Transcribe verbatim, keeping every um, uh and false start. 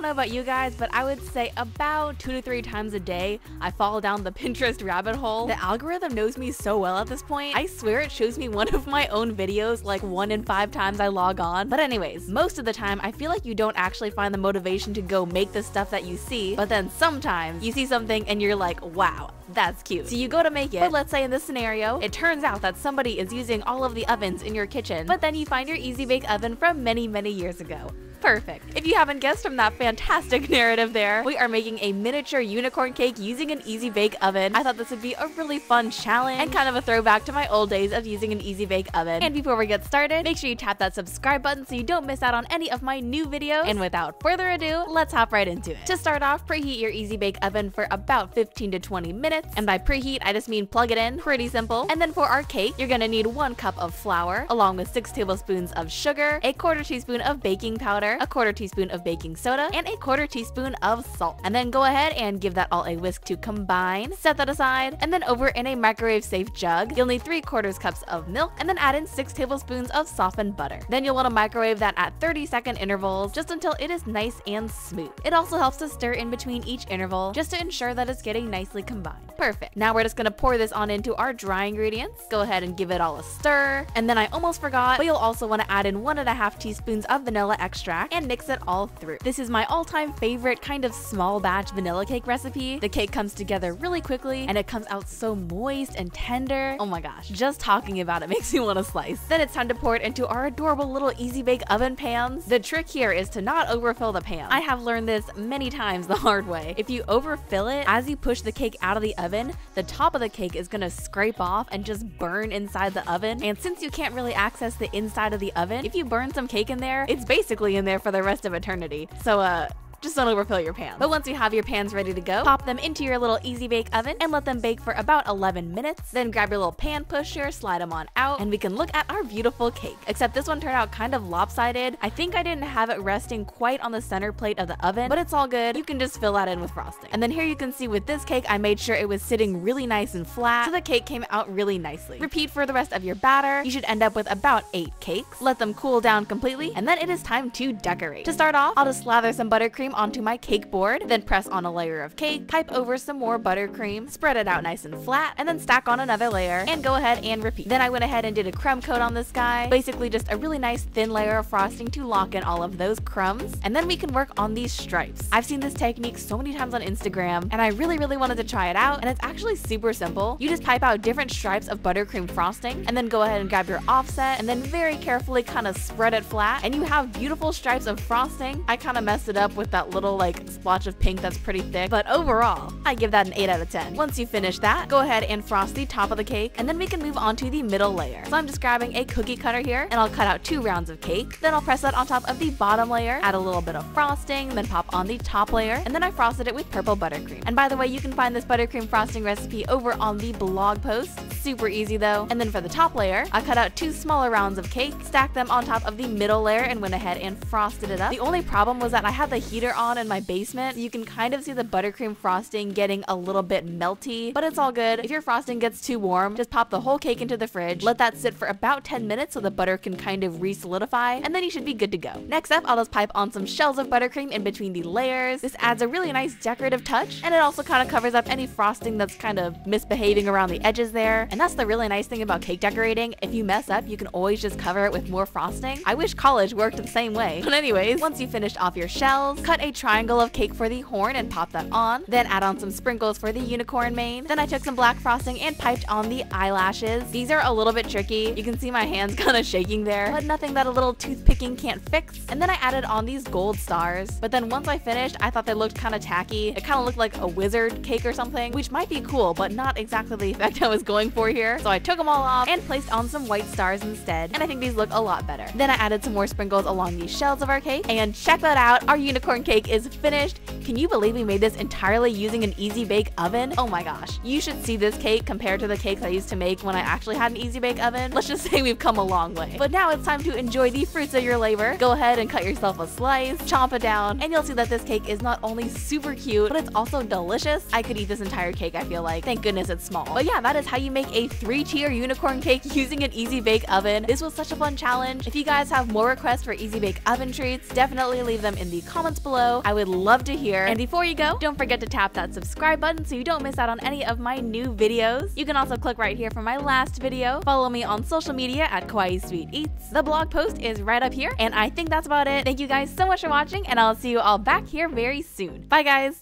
don't know about you guys, but I would say about two to three times a day, I fall down the Pinterest rabbit hole. The algorithm knows me so well at this point, I swear it shows me one of my own videos like one in five times I log on. But anyways, most of the time, I feel like you don't actually find the motivation to go make the stuff that you see, but then sometimes you see something and you're like, wow, that's cute. So you go to make it, but let's say in this scenario, it turns out that somebody is using all of the ovens in your kitchen, but then you find your Easy Bake Oven from many, many years ago. Perfect. If you haven't guessed from that fantastic narrative there, we are making a miniature unicorn cake using an Easy Bake Oven. I thought this would be a really fun challenge and kind of a throwback to my old days of using an Easy Bake Oven. And before we get started, make sure you tap that subscribe button so you don't miss out on any of my new videos. And without further ado, let's hop right into it. To start off, preheat your Easy Bake Oven for about fifteen to twenty minutes. And by preheat, I just mean plug it in. Pretty simple. And then for our cake, you're gonna need one cup of flour, along with six tablespoons of sugar, a quarter teaspoon of baking powder, a quarter teaspoon of baking soda, and a quarter teaspoon of salt. And then go ahead and give that all a whisk to combine. Set that aside, and then over in a microwave safe jug, you'll need three quarters cups of milk, and then add in six tablespoons of softened butter. Then you'll want to microwave that at thirty second intervals, just until it is nice and smooth. It also helps to stir in between each interval, just to ensure that it's getting nicely combined. Perfect. Now we're just gonna pour this on into our dry ingredients. Go ahead and give it all a stir. And then I almost forgot, but you'll also want to add in one and a half teaspoons of vanilla extract, and mix it all through. This is my all-time favorite kind of small batch vanilla cake recipe. The cake comes together really quickly and it comes out so moist and tender. Oh my gosh, just talking about it makes me want to slice. Then it's time to pour it into our adorable little Easy Bake Oven pans. The trick here is to not overfill the pan. I have learned this many times the hard way. If you overfill it, as you push the cake out of the oven, the top of the cake is gonna scrape off and just burn inside the oven. And since you can't really access the inside of the oven, if you burn some cake in there, it's basically in there for the rest of eternity. So uh just don't overfill your pan. But once you have your pans ready to go, pop them into your little Easy Bake Oven and let them bake for about eleven minutes. Then grab your little pan pusher, slide them on out, and we can look at our beautiful cake. Except this one turned out kind of lopsided. I think I didn't have it resting quite on the center plate of the oven, but it's all good. You can just fill that in with frosting. And then here you can see with this cake, I made sure it was sitting really nice and flat, so the cake came out really nicely. Repeat for the rest of your batter. You should end up with about eight cakes. Let them cool down completely, and then it is time to decorate. To start off, I'll just slather some buttercream onto my cake board, then press on a layer of cake, pipe over some more buttercream, spread it out nice and flat, and then stack on another layer, and go ahead and repeat. Then I went ahead and did a crumb coat on this guy, basically just a really nice thin layer of frosting to lock in all of those crumbs, and then we can work on these stripes. I've seen this technique so many times on Instagram, and I really, really wanted to try it out, and it's actually super simple. You just pipe out different stripes of buttercream frosting, and then go ahead and grab your offset, and then very carefully kind of spread it flat, and you have beautiful stripes of frosting. I kind of messed it up with that little like splotch of pink that's pretty thick, but overall I give that an eight out of ten. Once you finish that, go ahead and frost the top of the cake, and then we can move on to the middle layer. So I'm just grabbing a cookie cutter here, and I'll cut out two rounds of cake. Then I'll press that on top of the bottom layer, add a little bit of frosting, then pop on the top layer, and then I frosted it with purple buttercream. And by the way, you can find this buttercream frosting recipe over on the blog post. Super easy though. And then for the top layer, I cut out two smaller rounds of cake, stacked them on top of the middle layer, and went ahead and frosted it up. The only problem was that I had the heat on in my basement, so you can kind of see the buttercream frosting getting a little bit melty, but it's all good. If your frosting gets too warm, just pop the whole cake into the fridge, let that sit for about ten minutes so the butter can kind of re-solidify, and then you should be good to go. Next up, I'll just pipe on some shells of buttercream in between the layers. This adds a really nice decorative touch, and it also kind of covers up any frosting that's kind of misbehaving around the edges there. And that's the really nice thing about cake decorating. If you mess up, you can always just cover it with more frosting. I wish college worked the same way. But anyways, once you finished off your shells, cut a triangle of cake for the horn and pop that on, then add on some sprinkles for the unicorn mane. Then I took some black frosting and piped on the eyelashes. These are a little bit tricky. You can see my hands kind of shaking there, but nothing that a little toothpicking can't fix. And then I added on these gold stars. But then once I finished, I thought they looked kind of tacky. It kind of looked like a wizard cake or something, which might be cool, but not exactly the effect I was going for here. So I took them all off and placed on some white stars instead. And I think these look a lot better. Then I added some more sprinkles along the shells of our cake, and check that out, our unicorn cake is finished. Can you believe we made this entirely using an Easy Bake Oven? Oh my gosh, you should see this cake compared to the cakes I used to make when I actually had an Easy Bake Oven. Let's just say we've come a long way. But now it's time to enjoy the fruits of your labor. Go ahead and cut yourself a slice, chomp it down, and you'll see that this cake is not only super cute, but it's also delicious. I could eat this entire cake, I feel like. Thank goodness it's small. But yeah, that is how you make a three-tier unicorn cake using an Easy Bake Oven. This was such a fun challenge. If you guys have more requests for Easy Bake Oven treats, definitely leave them in the comments below. I would love to hear. And before you go, don't forget to tap that subscribe button so you don't miss out on any of my new videos. You can also click right here for my last video. Follow me on social media at Kawaii Sweet Eats. The blog post is right up here, and I think that's about it. Thank you guys so much for watching, and I'll see you all back here very soon. Bye guys!